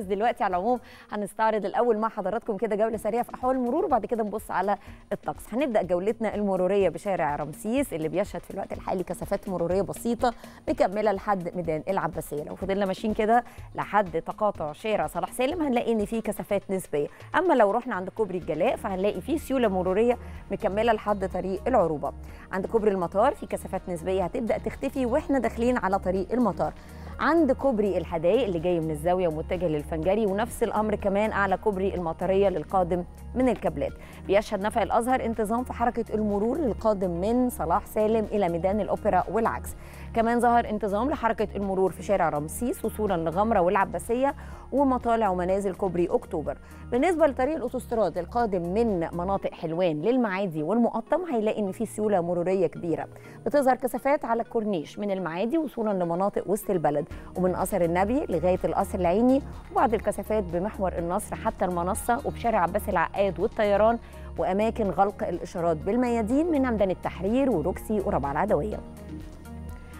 بس دلوقتي على العموم هنستعرض الاول مع حضراتكم كده جوله سريعه في احوال المرور، وبعد كده نبص على الطقس. هنبدا جولتنا المروريه بشارع رمسيس اللي بيشهد في الوقت الحالي كثافات مروريه بسيطه مكمله لحد ميدان العباسيه. لو فضلنا ماشيين كده لحد تقاطع شارع صلاح سالم هنلاقي ان في كثافات نسبيه، اما لو رحنا عند كوبري الجلاء فهنلاقي في سيوله مروريه مكمله لحد طريق العروبه. عند كوبري المطار في كثافات نسبيه هتبدا تختفي واحنا داخلين على طريق المطار. عند كوبري الحدائق اللي جاي من الزاويه ومتجه للفنجري، ونفس الامر كمان اعلى كوبري المطريه للقادم من الكابلات. بيشهد نفق الازهر انتظام في حركه المرور للقادم من صلاح سالم الى ميدان الاوبرا والعكس. كمان ظهر انتظام لحركه المرور في شارع رمسيس وصولا لغمره والعباسيه ومطالع ومنازل كوبري اكتوبر. بالنسبه لطريق الاوتوستراد القادم من مناطق حلوان للمعادي والمقطم هيلاقي ان في سيوله مروريه كبيره، بتظهر كثافات على الكورنيش من المعادي وصولا لمناطق وسط البلد ومن قصر النبي لغايه القصر العيني، وبعض الكثافات بمحور النصر حتى المنصه وبشارع عباس العقاد والطيران، واماكن غلق الاشارات بالميادين من عمدان التحرير وروكسي وربع العدويه.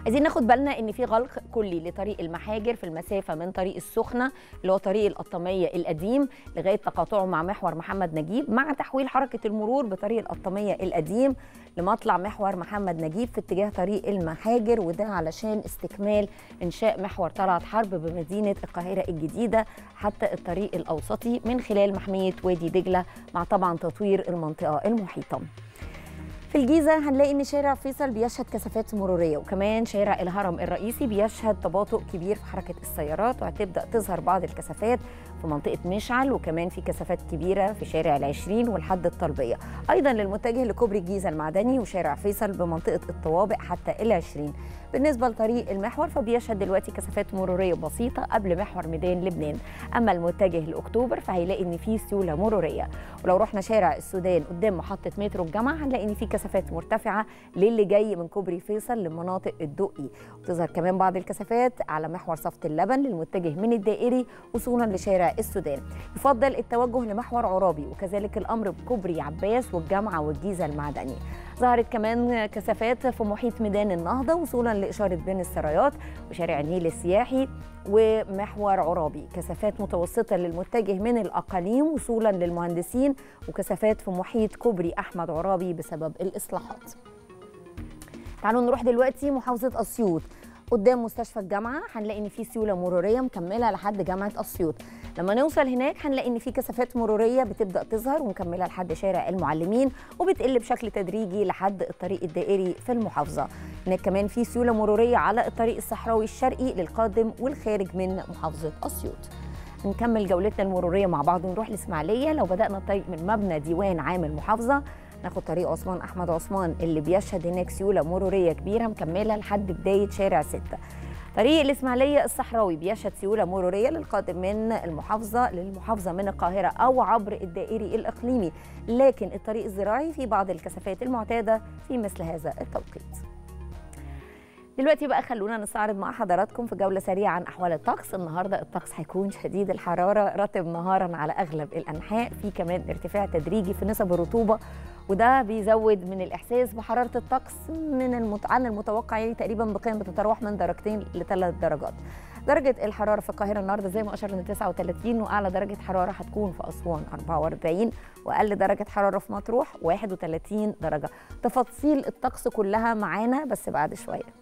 عايزين ناخد بالنا ان في غلق كلي لطريق المحاجر في المسافه من طريق السخنه اللي هو طريق القطاميه القديم لغايه تقاطعه مع محور محمد نجيب، مع تحويل حركه المرور بطريق القطاميه القديم لمطلع محور محمد نجيب في اتجاه طريق المحاجر، وده علشان استكمال انشاء محور طلعت حرب بمدينه القاهره الجديده حتى الطريق الاوسطي من خلال محميه وادي دجله، مع طبعا تطوير المنطقه المحيطه. في الجيزة هنلاقي ان شارع فيصل بيشهد كثافات مرورية، وكمان شارع الهرم الرئيسي بيشهد تباطؤ كبير في حركة السيارات، وهتبدأ تظهر بعض الكثافات في منطقة مشعل، وكمان في كثافات كبيرة في شارع العشرين والحد الطلبية، أيضا للمتجه لكوبري الجيزة المعدني وشارع فيصل بمنطقة الطوابق حتى العشرين. بالنسبة لطريق المحور فبيشهد دلوقتي كثافات مرورية بسيطة قبل محور ميدان لبنان، أما المتجه لأكتوبر فهيلاقي إن في سيولة مرورية. ولو رحنا شارع السودان قدام محطة مترو الجامعة هنلاقي إن في كثافات مرتفعة للي جاي من كوبري فيصل لمناطق الدقي، وتظهر كمان بعض الكثافات على محور صفت اللبن للمتجه من الدائري وصولا لشارع السودان. يفضل التوجه لمحور عرابي، وكذلك الأمر بكوبري عباس والجامعة والجيزة المعدنية. ظهرت كمان كثافات في محيط ميدان النهضة وصولا لإشارة بين السرايات وشارع النيل السياحي ومحور عرابي، كثافات متوسطة للمتجه من الأقاليم وصولا للمهندسين، وكثافات في محيط كوبري أحمد عرابي بسبب الإصلاحات. تعالوا نروح دلوقتي محافظة أسيوط. قدام مستشفى الجامعة هنلاقي إن في سيولة مرورية مكملة لحد جامعة أسيوط. لما نوصل هناك هنلاقي ان في كثافات مروريه بتبدا تظهر ومكمله لحد شارع المعلمين، وبتقل بشكل تدريجي لحد الطريق الدائري في المحافظه. هناك كمان في سيوله مروريه على الطريق الصحراوي الشرقي للقادم والخارج من محافظه اسيوط. نكمل جولتنا المروريه مع بعض ونروح الاسماعيليه. لو بدانا الطريق من مبنى ديوان عام المحافظه ناخد طريق عثمان احمد عثمان اللي بيشهد هناك سيوله مروريه كبيره مكمله لحد بدايه شارع 6. طريق الإسماعيلية الصحراوي بيشهد سيولة مرورية للقادم من المحافظة للمحافظة من القاهرة أو عبر الدائري الإقليمي، لكن الطريق الزراعي في بعض الكثافات المعتادة في مثل هذا التوقيت. دلوقتي بقى خلونا نستعرض مع حضراتكم في جولة سريعة عن أحوال الطقس. النهاردة الطقس هيكون شديد الحرارة، رطب نهارا على أغلب الأنحاء، في كمان ارتفاع تدريجي في نسب الرطوبة، وده بيزود من الإحساس بحرارة الطقس عن المتوقع، يعني تقريبا بقيم بتتراوح من 2 إلى 3 درجات. درجة الحرارة في القاهرة النهارده زي ما أشرنا 39، وأعلى درجة حرارة هتكون في أسوان 44، وأقل درجة حرارة في مطروح 31 درجة. تفاصيل الطقس كلها معانا بس بعد شوية.